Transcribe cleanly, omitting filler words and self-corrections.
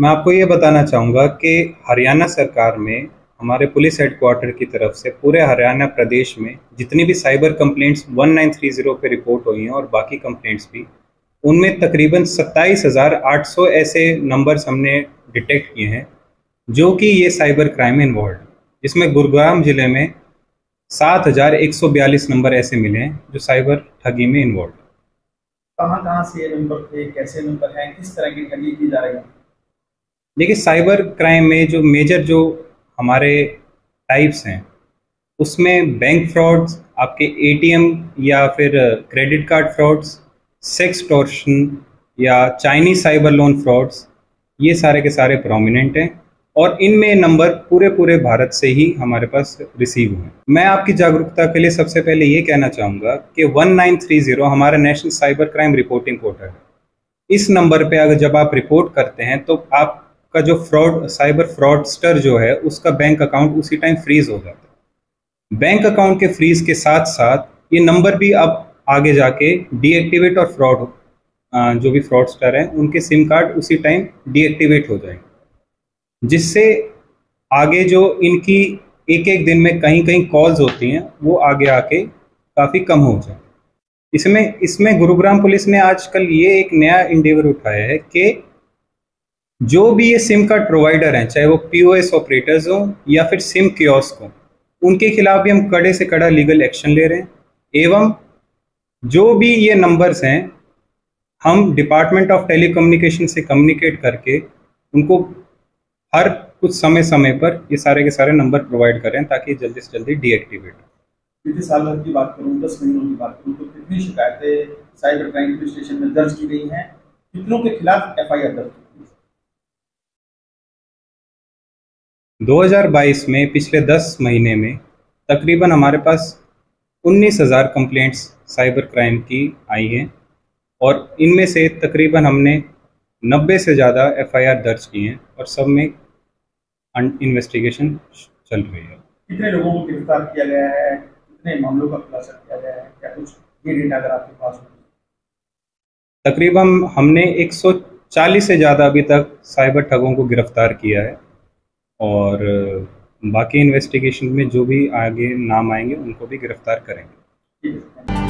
मैं आपको ये बताना चाहूँगा कि हरियाणा सरकार में हमारे पुलिस हेडक्वार्टर की तरफ से पूरे हरियाणा प्रदेश में जितनी भी साइबर कंप्लेंट्स 1930 पे रिपोर्ट हुई हैं और बाकी कंप्लेंट्स भी, उनमें तकरीबन 27,800 ऐसे नंबर्स हमने डिटेक्ट किए हैं जो कि ये साइबर क्राइम इन्वॉल्व, जिसमें गुरुग्राम ज़िले में 7,142 नंबर ऐसे मिले हैं जो साइबर ठगी में इन्वॉल्व। कहाँ से ये नंबर थे, कैसे नंबर हैं, किस तरह की ठगी की जा रही है? देखिए, साइबर क्राइम में जो मेजर जो हमारे टाइप्स हैं उसमें बैंक फ्रॉड्स, आपके एटीएम या फिर credit card frauds, sextortion या चाइनीज साइबर लोन फ्रॉड्स, ये सारे के सारे प्रोमिनेंट हैं और इनमें नंबर पूरे भारत से ही हमारे पास रिसीव हुए। मैं आपकी जागरूकता के लिए सबसे पहले ये कहना चाहूँगा कि 1930 हमारा national cyber crime reporting portal है। इस नंबर पे अगर जब आप रिपोर्ट करते हैं तो आपका जो फ्रॉड, साइबर फ्रॉडस्टर जो है, उसका बैंक अकाउंट उसी टाइम फ्रीज हो जाता है। बैंक अकाउंट के फ्रीज के साथ साथ ये नंबर भी अब आगे जाके डीएक्टिवेट और फ्रॉड, जो भी फ्रॉडस्टर हैं उनके सिम कार्ड उसी टाइम डीएक्टिवेट हो जाएंगे, जिससे आगे जो इनकी एक दिन में कहीं कॉल्स होती हैं वो आगे आके काफ़ी कम हो जाए। इसमें गुरुग्राम पुलिस ने आजकल ये एक नया इंडेवर उठाया है कि जो भी ये सिम कार्ड प्रोवाइडर हैं, चाहे वो POS ऑपरेटर्स हों या फिर सिम कियोस्क हों, उनके खिलाफ भी हम कड़े से कड़ा लीगल एक्शन ले रहे हैं। एवं जो भी ये नंबर्स हैं, हम डिपार्टमेंट ऑफ टेलीकम्युनिकेशन से कम्युनिकेट करके उनको हर कुछ समय पर ये सारे के सारे नंबर प्रोवाइड करें ताकि जल्दी से जल्दी डीएक्टिवेट हो। पिछले साल भर की बात करूँ, 10 महीनों की बात करूँ तो कितनी शिकायतें साइबर क्राइम पुलिस स्टेशन में दर्ज की गई हैं, कितनों के खिलाफ FIR दर्ज की गई? 2022 में पिछले 10 महीने में तकरीबन हमारे पास 19,000 कंप्लेंट्स साइबर क्राइम की आई हैं और इनमें से तकरीबन हमने 90 से ज़्यादा FIR दर्ज किए हैं और सब में इन्वेस्टिगेशन चल रही है। कितने लोगों को गिरफ्तार किया गया है, कितने मामलों का खुलासा किया गया है, क्या कुछ ये डेटा अगर आपके पास हो? तकरीबन हमने 140 से ज़्यादा अभी तक साइबर ठगों को गिरफ्तार किया है और बाकी इन्वेस्टिगेशन में जो भी आगे नाम आएंगे उनको भी गिरफ्तार करेंगे।